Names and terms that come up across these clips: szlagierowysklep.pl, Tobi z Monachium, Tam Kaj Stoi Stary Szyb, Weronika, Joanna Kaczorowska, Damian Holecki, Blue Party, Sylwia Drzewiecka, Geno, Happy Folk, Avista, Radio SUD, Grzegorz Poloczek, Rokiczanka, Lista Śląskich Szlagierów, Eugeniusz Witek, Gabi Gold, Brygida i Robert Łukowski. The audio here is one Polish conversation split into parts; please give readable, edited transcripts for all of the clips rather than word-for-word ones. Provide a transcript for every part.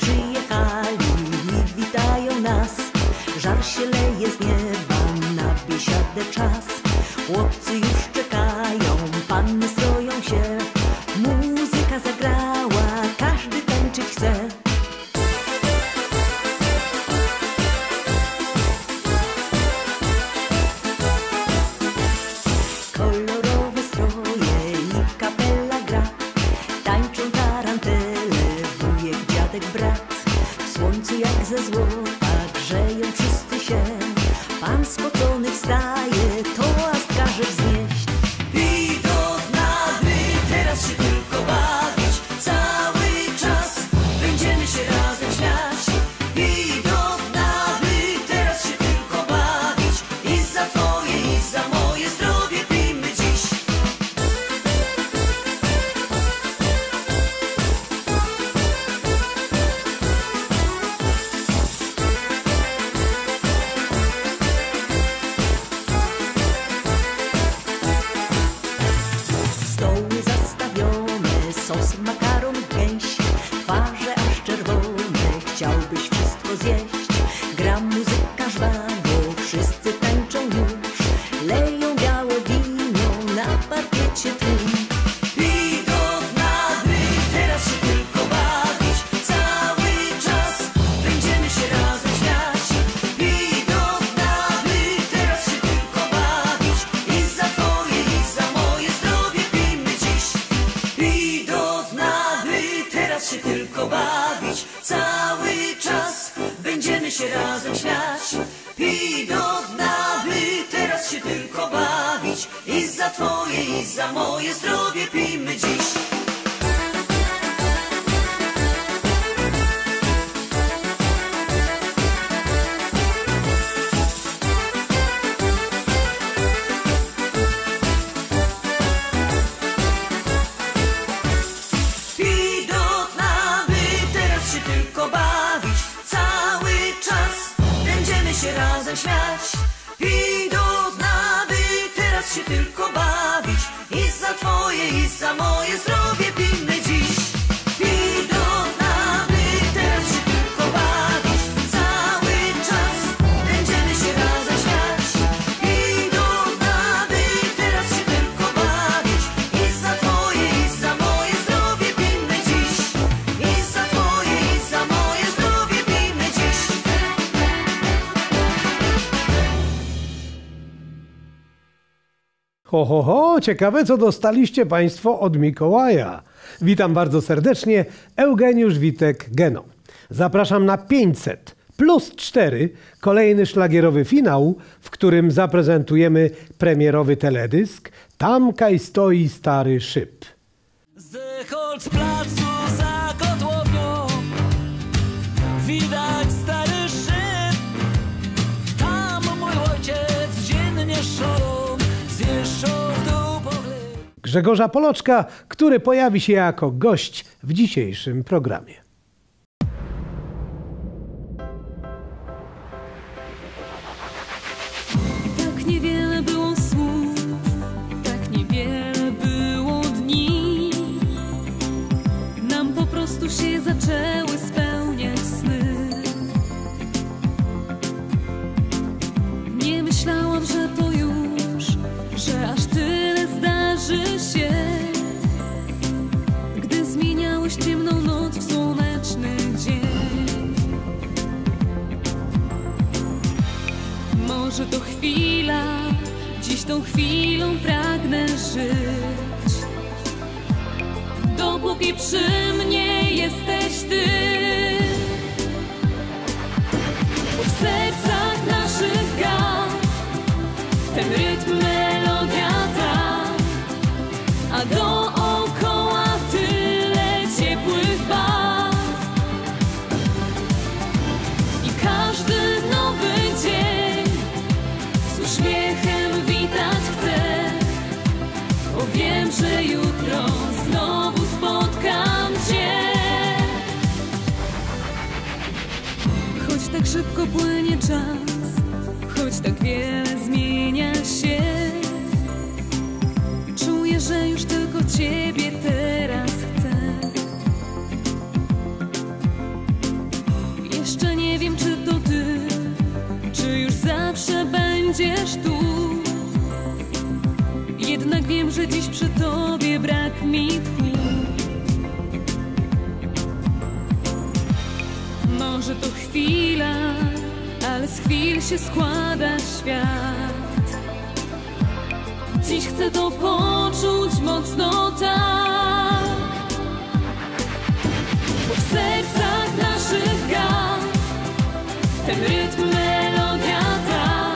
przyjechali i witają nas. Żar się leje z nieba, na biesiadę czas. Chłopcy już czekają, panny stroją się. Muzyka zagrała, każdy tańczyć chce. Ho, ho, ho! Ciekawe, co dostaliście Państwo od Mikołaja. Witam bardzo serdecznie, Eugeniusz Witek, Geno. Zapraszam na 500 plus 4, kolejny szlagierowy finał, w którym zaprezentujemy premierowy teledysk Tam Kaj Stoi Stary Szyb. Zechodź z placu za kotłownią, widać stary szyb. Tam mój ojciec dziennie szorą. Grzegorza Poloczka, który pojawi się jako gość w dzisiejszym programie. I tak niewiele było słów, i tak niewiele było dni. Nam po prostu się zaczęły spełniać sny. Nie myślałam, że to już, że aż tyle zdarzy się, gdy zmieniałeś ciemną noc w słoneczny dzień. Może to chwila, dziś tą chwilą pragnę żyć, dopóki przy mnie jesteś ty. W sercach naszych gra ten rytm, melodia ta, a dookoła tyle ciepłych barw. I każdy nowy dzień z uśmiechem witać chcę, bo wiem, że jutro znowu spotkam cię. Choć tak szybko płynie czas, choć tak wiele zmienia się, czuję, że już tylko ciebie teraz chcę. będziesz tu. Jednak wiem, że dziś przy tobie brak mi tchu. Może to chwila, ale z chwil się składa świat. Dziś chcę to poczuć mocno tak, bo w sercach naszych gra ten rytm, melodia ta,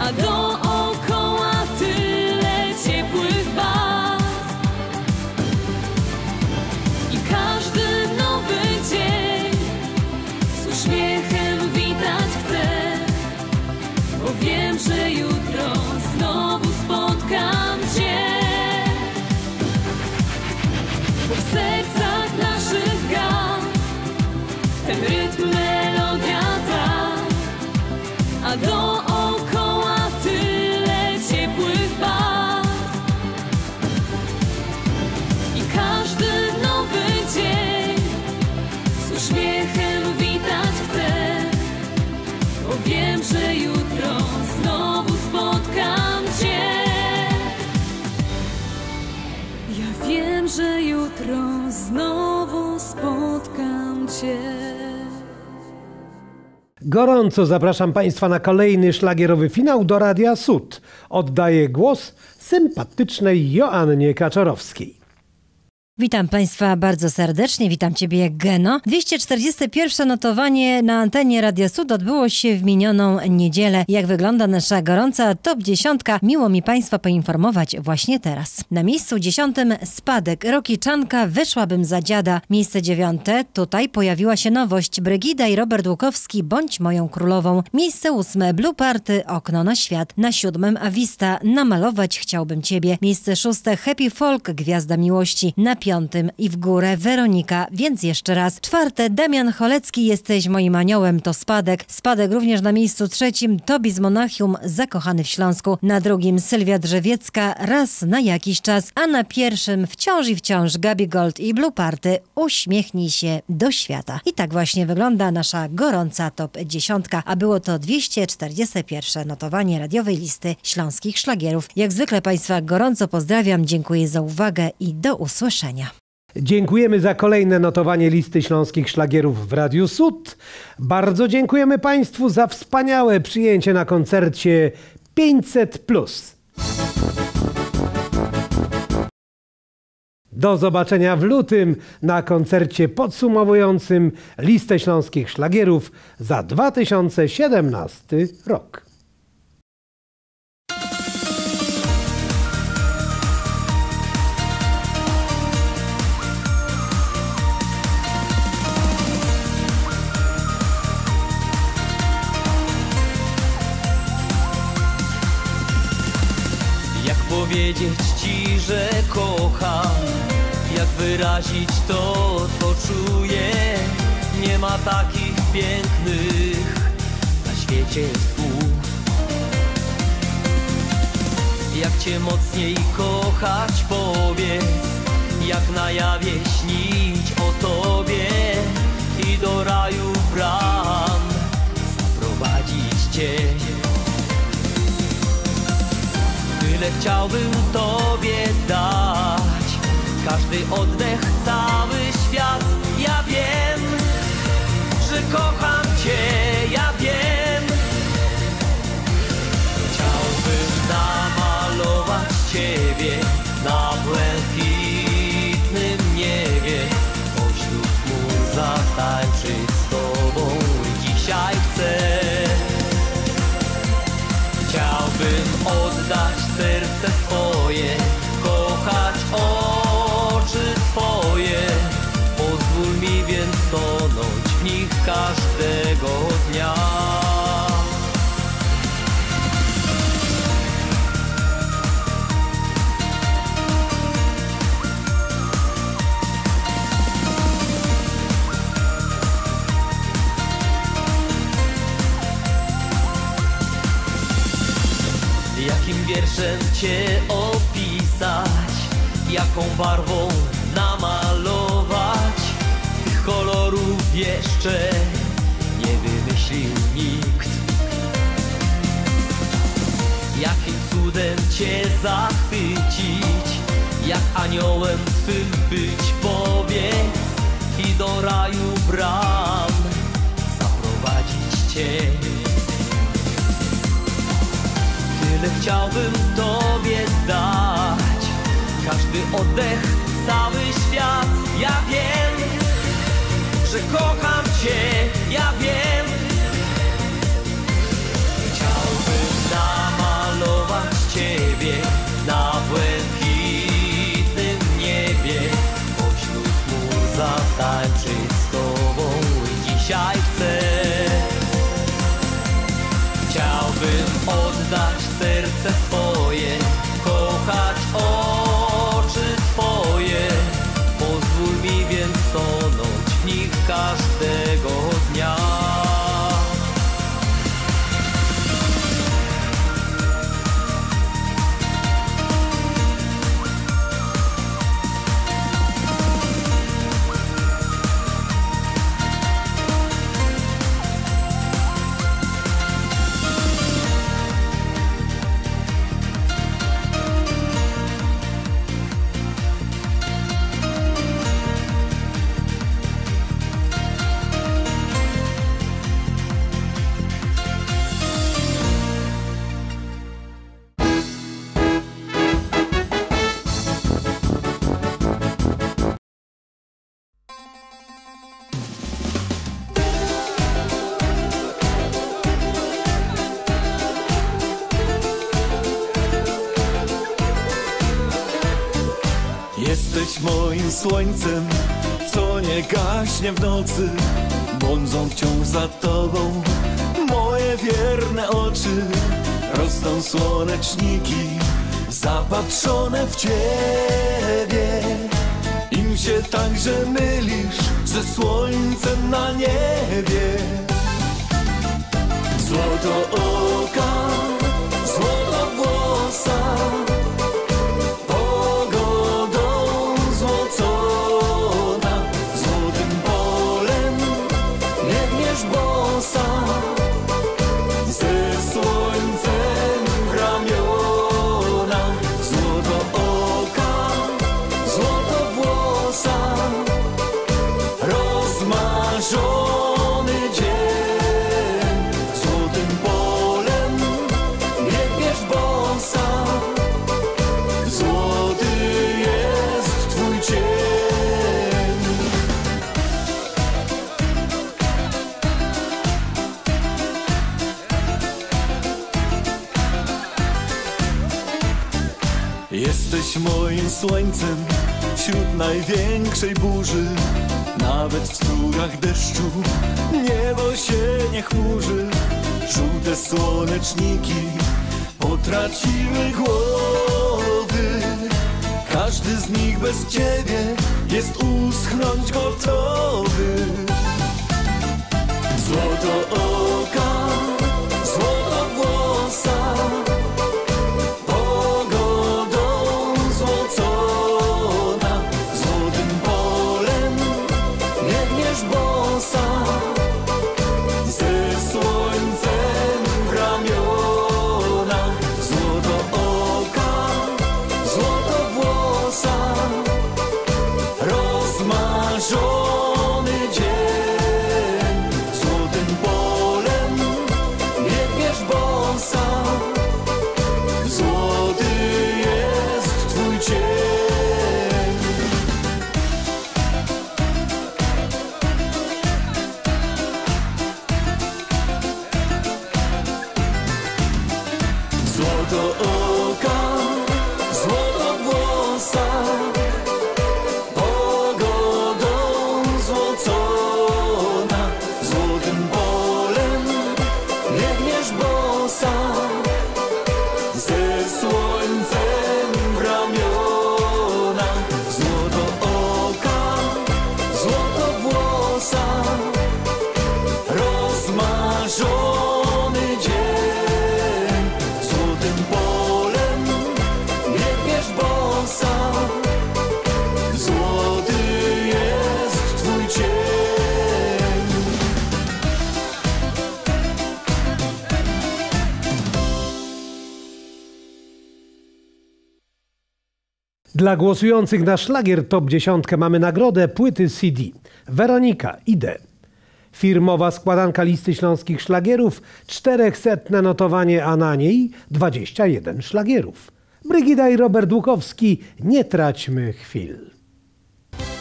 a dookoła tyle ciepłych barw. I każdy nowy dzień z uśmiechem witać chcę, bo wiem, że jutro znowu spotkam cię. Bo w sercach naszych gra ten rytm, melodia ta, a dookoła tyle ciepłych barw. I każdy nowy dzień z uśmiechem witać chcę, bo wiem, że jutro znowu spotkam cię. Ja wiem, że jutro znowu spotkam cię. Gorąco zapraszam Państwa na kolejny szlagierowy finał do Radia SUD. Oddaję głos sympatycznej Joannie Kaczorowskiej. Witam Państwa bardzo serdecznie, witam Ciebie, Geno. 241. notowanie na antenie Radia SUD odbyło się w minioną niedzielę. Jak wygląda nasza gorąca top 10? Miło mi Państwa poinformować właśnie teraz. Na miejscu 10 spadek, Rokiczanka, Wyszłabym za dziada. Miejsce 9, tutaj pojawiła się nowość, Brygida i Robert Łukowski, Bądź moją królową. Miejsce 8, Blue Party, Okno na świat. Na 7, Avista, Namalować chciałbym Ciebie. Miejsce 6, Happy Folk, Gwiazda miłości. Na 5. i w górę Weronika, Więc jeszcze raz. 4. Damian Holecki, Jesteś moim aniołem, to spadek. Spadek również na miejscu 3. Tobi z Monachium, Zakochany w Śląsku. Na 2. Sylwia Drzewiecka, Raz na jakiś czas. A na 1. wciąż i wciąż Gabi Gold i Blue Party, Uśmiechnij się do świata. I tak właśnie wygląda nasza gorąca top 10. A było to 241. notowanie radiowej listy śląskich szlagierów. Jak zwykle Państwa gorąco pozdrawiam, dziękuję za uwagę i do usłyszenia. Dziękujemy za kolejne notowanie listy śląskich szlagierów w Radiu SUD. Bardzo dziękujemy Państwu za wspaniałe przyjęcie na koncercie 500+. Do zobaczenia w lutym na koncercie podsumowującym listę śląskich szlagierów za 2017 rok. Powiedzieć ci, że kocham, jak wyrazić to, co czuję. Nie ma takich pięknych na świecie słów. Jak cię mocniej kochać, powiedz, jak na jawie śnić o tobie i do raju bram zaprowadzić cię. Tyle chciałbym tobie dać, każdy oddech, cały świat. Ja wiem, że kocham cię, ja wiem. Chciałbym namalować ciebie na błękitnym niebie, pośród chmur zatańczyć z tobą dzisiaj chcę. Chciałbym oddać serce twoje, kochać oczy twoje. Pozwól mi więc tonąć w nich każdego dnia. Jakim wierszem cię opisać, jaką barwą namalować? Tych kolorów jeszcze nie wymyślił nikt. cię zachwycić, jak aniołem twym być powiedz i do raju bram zaprowadzić cię. Tyle chciałbym tobie dać, każdy oddech, cały świat. Ja wiem, że kocham cię, ja wiem. Chciałbym namalować ciebie na błękitnym niebie, pośród chmur zatańczyć z tobą i dzisiaj chcę. Chciałbym oddać serce swoje, kochać oczy twoje, pozwól mi więc tonąć w nich każdego dnia. Słońcem, co nie gaśnie w nocy, błądzą wciąż za tobą moje wierne oczy. Rosną słoneczniki zapatrzone w ciebie. Im się także mylisz ze słońcem na niebie. Złoto oka, złoto włosa, słońcem wśród największej burzy, nawet w strugach deszczu niebo się nie chmurzy. Żółte słoneczniki potraciły głowy, każdy z nich bez ciebie jest uschnąć gotowy. Złoto oka, złoto włosa, rozmarzony dzień, złotym pola. Dla głosujących na szlagier Top 10 mamy nagrodę płyty CD. Weronika, idę. Firmowa składanka listy śląskich szlagierów, 400 notowanie, a na niej 21 szlagierów. Brygida i Robert Łukowski, nie traćmy chwil.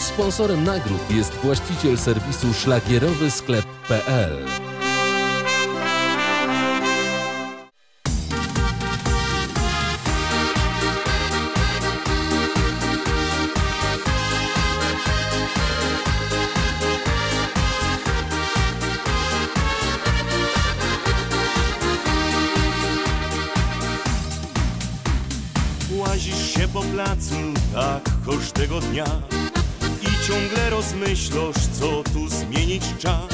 Sponsorem nagród jest właściciel serwisu szlagierowysklep.pl. Łazisz się po placu, tak każdego dnia, i ciągle rozmyślasz, co tu zmienić trzeba.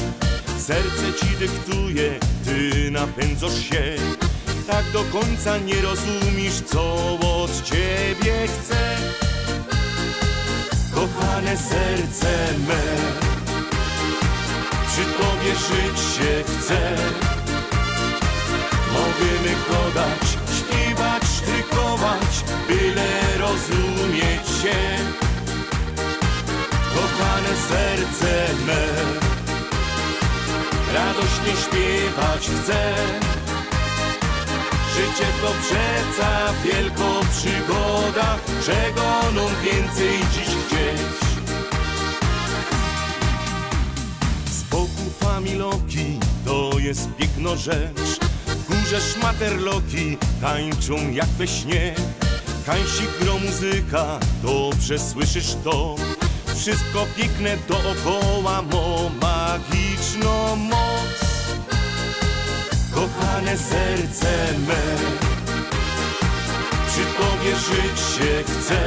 Serce ci dyktuje, ty napędzasz się, tak do końca nie rozumiesz, co od ciebie chce. Kochane serce me, przy tobie żyć się chce. Mogę kodać, śpiewać, sztrykować, byle rozumieć się. Kochane serce me, radośnie śpiewać chcę. Życie to przeca wielko przygoda, czego nam więcej dziś chcieć. Spokój familoki, to jest piękna rzecz. Górze szmaterloki tańczą jak we śnie. Kańsik gro muzyka, dobrze słyszysz to. Wszystko piękne dookoła mo magiczną moc. Kochane serce me, przy tobie żyć się chce.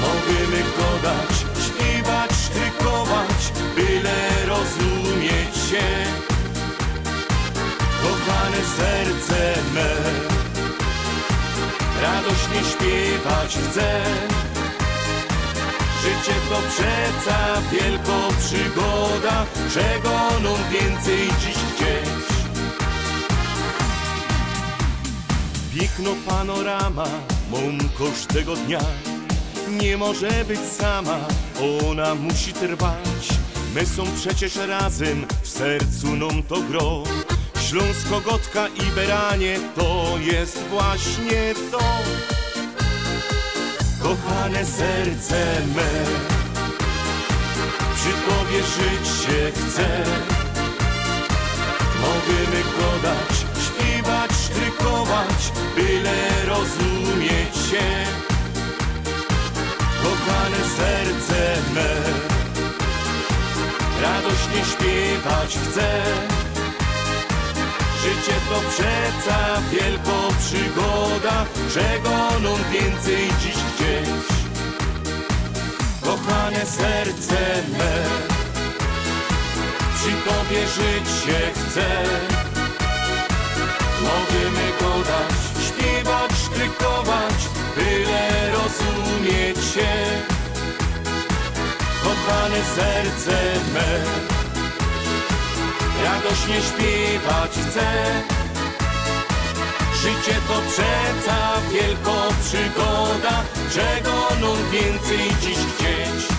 Możemy godać, śpiewać, sztrykować, byle rozumieć się. Kochane serce me, radośnie śpiewać chcę. Życie to przeca wielko przygoda, czego nam więcej dziś chcieć. Piękno panorama mą każdego dnia. Nie może być sama, ona musi trwać. My są przecież razem, w sercu nam to gro. Śląsko, Gotka i Beranie, to jest właśnie to. Kochane serce me, przy tobie żyć się chce. Możemy godać, śpiewać, sztrykować, byle rozumieć się. Kochane serce me, radośnie śpiewać chcę. Życie to przeca wielko przygoda, czego nam więcej dziś chcieć. Kochane serce me, przy tobie żyć się chce. Możemy godać, śpiewać, sztrykować, byle rozumieć się. Kochane serce me, radośnie śpiewać chcę. Życie to przeca wielko przygoda, czego nam więcej dziś chcieć.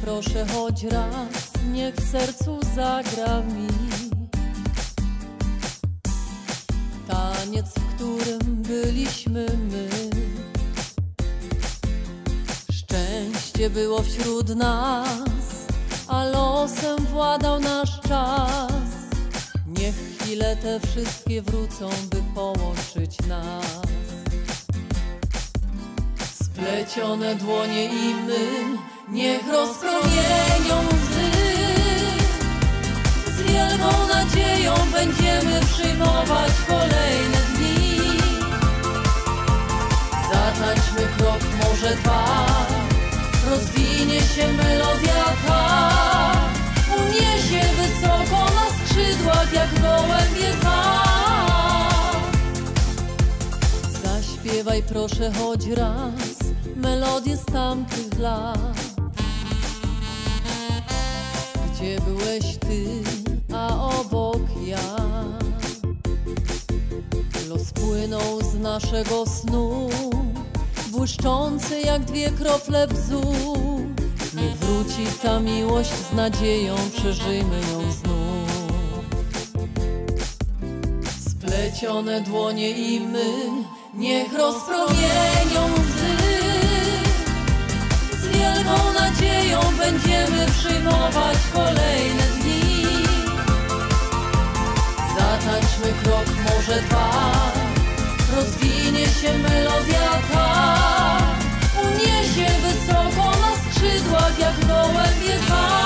Proszę choć raz, niech w sercu zagra mi taniec, w którym byliśmy my. Szczęście było wśród nas, a losem władał nasz czas. Niech chwile te wszystkie wrócą, by połączyć nas. Splecione dłonie i my, niech rozpromienią łzy. Z wielką nadzieją będziemy przyjmować kolejne dni. Zatańczmy krok, może dwa, rozwinie się melodia ta, uniesie wysoko na skrzydła. Zaśpiewaj proszę choć raz melodię z tamtych lat. Gdzie byłeś ty, a obok ja? Los płynął z naszego snu, błyszczący jak dwie krople bzu. Niech wróci ta miłość z nadzieją, przeżyjmy ją znów. Splecione dłonie i my, niech rozpromienią łzy. Z wielką nadzieją będziemy przyjmować kolejne dni. Zatańczmy krok, może dwa, rozwinie się melodia ta. Uniesie wysoko na skrzydłach jak gołębie dwa.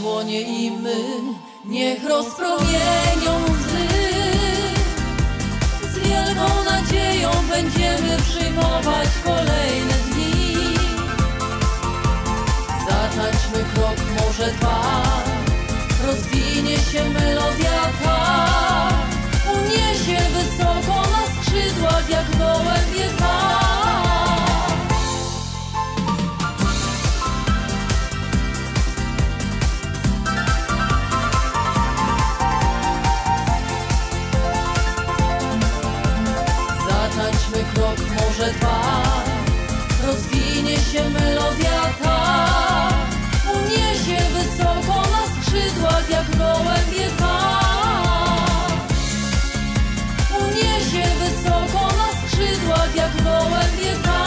Dłonie i my, niech rozpromienią łzy. Z wielką nadzieją będziemy przyjmować kolejne dni. Zatańczmy krok, może dwa, rozwinie się melodia ta. Uniesie wysoko na skrzydłach jak gołębie dwa. Krok, może dwa, rozwinie się melodia ta. Uniesie wysoko na skrzydłach jak gołębie dwa. Uniesie wysoko na skrzydłach jak gołębie dwa.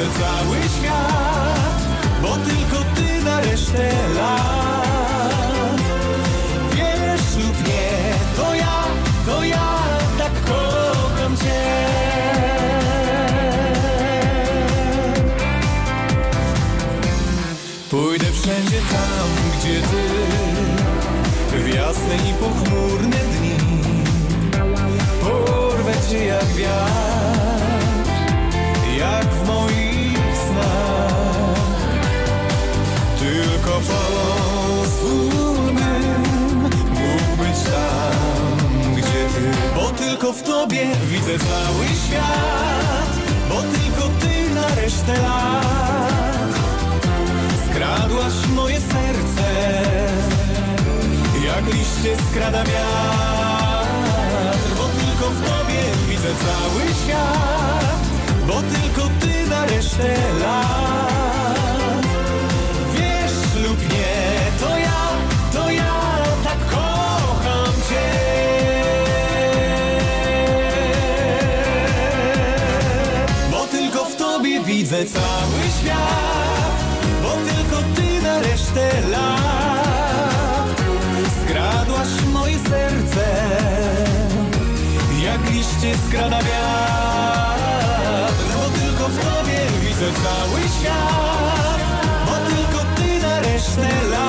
Widzę cały świat. okrada wiatr, bo tylko w tobie widzę cały świat, bo tylko ty na resztę lat.